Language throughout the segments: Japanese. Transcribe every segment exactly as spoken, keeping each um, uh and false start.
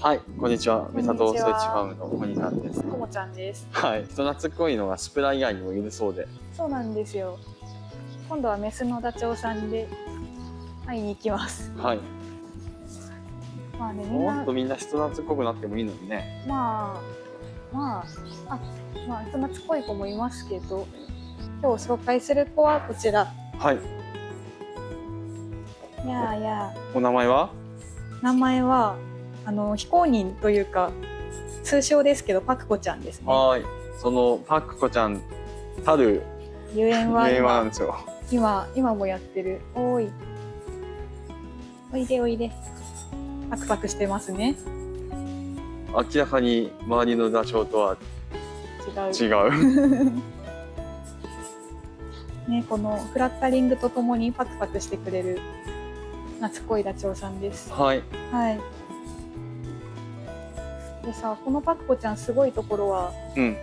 はい、こんにちは。メタトースイッチファームのコニさんです。コモちゃんです。はい、人懐っこいのがスプラ以外にもいるそうで。そうなんですよ。今度はメスのダチョウさんで会いに行きます。はい。まあね、もっとみんな人懐っこくなってもいいのにね。まあまああまあ人懐っこい子もいますけど、今日紹介する子はこちら。はい。いやーいやー。お名前は？名前は。あの非公認というか通称ですけどパクコちゃんですね。はい、そのパクコちゃんたるゆえんは今今今もやってる。おいおいでおいで。パクパクしてますね。明らかに周りのダチョウとは違う。違う。ね、このフラッタリングとともにパクパクしてくれる懐っこいダチョウさんです。はい。はい。でさ、このパクコちゃんすごいところは、うん、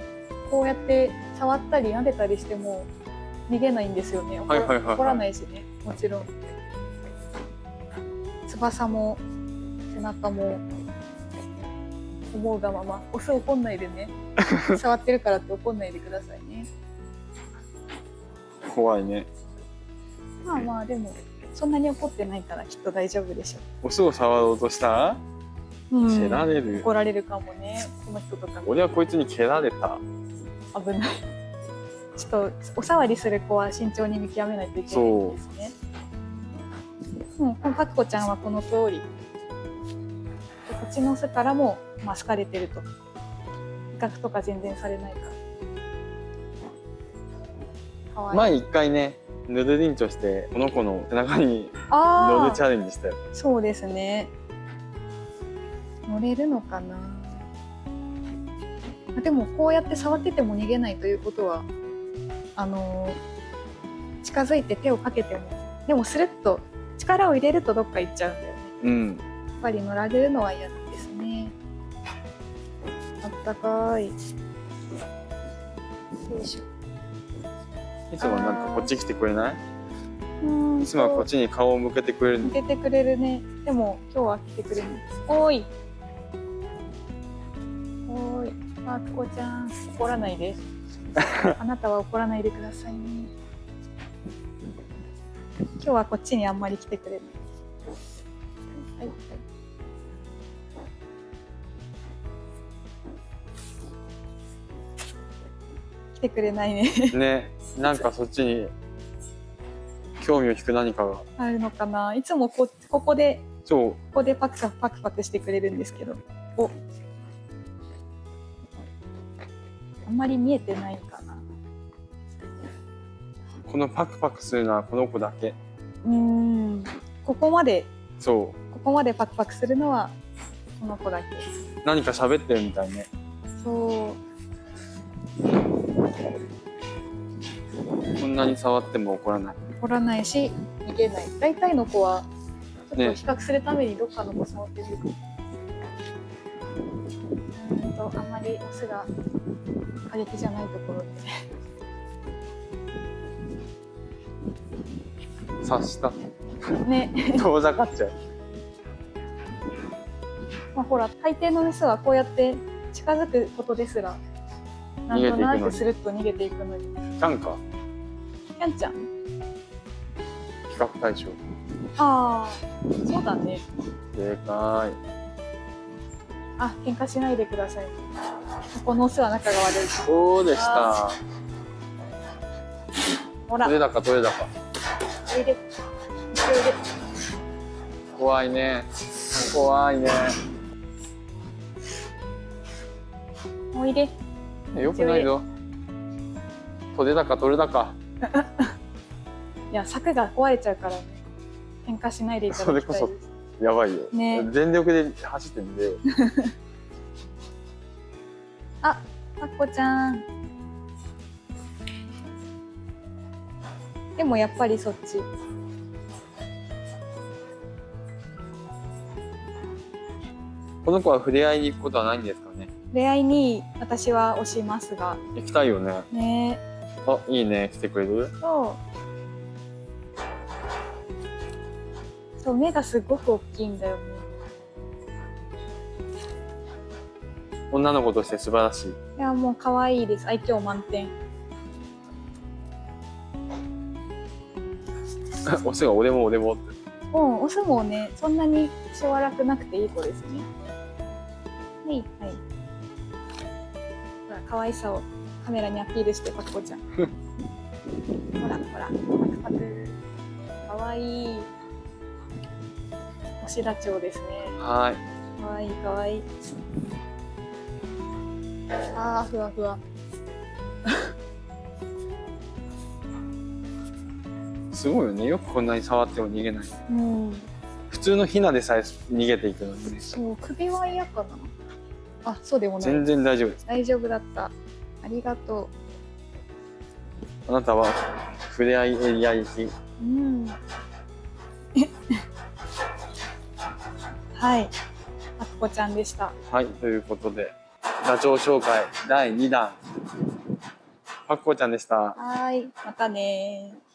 こうやって触ったり撫でたりしても逃げないんですよね。怒らないしね、もちろん。翼も背中も思うがまま、オス怒んないでね。触ってるからって怒んないでくださいね。怖いね。まあまあでもそんなに怒ってないからきっと大丈夫でしょう。オスを触ろうとした？蹴られる、怒られるかもね、この人とか。俺はこいつに蹴られた。危ない。ちょっとお触りする子は慎重に見極めないといけないんですね。う, うん、このパクコちゃんはこの通り。こっちの巣からも、まあ、好かれてると。威嚇とか全然されないから。かわいい。前一回ね、ヌルリンチョして、この子の背中に乗るチャレンジしたよ。そうですね。乗れるのかな。でもこうやって触ってても逃げないということは、あのー、近づいて手をかけても、でもスルッと力を入れるとどっか行っちゃうんだよね。うん、やっぱり乗られるのは嫌ですね。あったかい。よいしょ。いつもなんかこっち来てくれない？うん、いつもはこっちに顔を向けてくれる。向けてくれるね。でも今日は来てくれない。おい。おい、パクコちゃん、怒らないで。あなたは怒らないでくださいね。今日はこっちにあんまり来てくれない。はい。来てくれないね。ね、なんかそっちに興味を引く何かがあるのかな。いつもこここでここでパクパクパクしてくれるんですけど、お。あんまり見えてないかな。このパクパクするのはこの子だけ。うん。ここまで。そう。ここまでパクパクするのはこの子だけ。何か喋ってるみたいね。そう。こんなに触っても怒らない。怒らないし逃げない。大体の子は。ちょっと比較するためにどっかの子触ってる、ね、うんとあまりオスが過激じゃないところで察したね遠ざかっちゃうまあほら大抵のメスはこうやって近づくことですらなんとなくスルッと逃げていくのに。キャンかキャンちゃん比較対象。ああ、そうだね。でかい。あ、喧嘩しないでください。このオスは仲が悪い。そうでした。ほら。どれだかどれだか。おいで。おいで。怖いね。怖いね。おいで。よくないぞ。どれだかどれだか。いや、柵が壊れちゃうからね。喧嘩しないでいただきたいです。それこそやばいよ。ね、全力で走ってんでよ。あ、パクコちゃん。でもやっぱりそっち。この子は触れ合いに行くことはないんですかね。触れ合いに私は推しますが。行きたいよね。ね。あ、いいね、来てくれる。そう。目がすごく大きいんだよね。女の子として素晴らしい。いや、もう可愛いです。愛嬌満点。オスが俺も俺も。うん、オスもね、そんなに気は楽なくていい子ですね。はいはい。ほら、可愛さをカメラにアピールしてパクコちゃん。ほらほら、パクパク。可愛い。オシダチョウですね。はい。かわいいかわいい。ああ、ふわふわ。すごいよね、よくこんなに触っても逃げない。うん、普通のヒナでさえ逃げていくのにね。そう、首は嫌かな。あ、そうでもない。全然大丈夫です。大丈夫だった。ありがとう。あなたは触れ合いエリア行き。うん。はい。パクコちゃんでした。はい、ということでダチョウ紹介だいにだん、パクコちゃんでした。はい、またねー。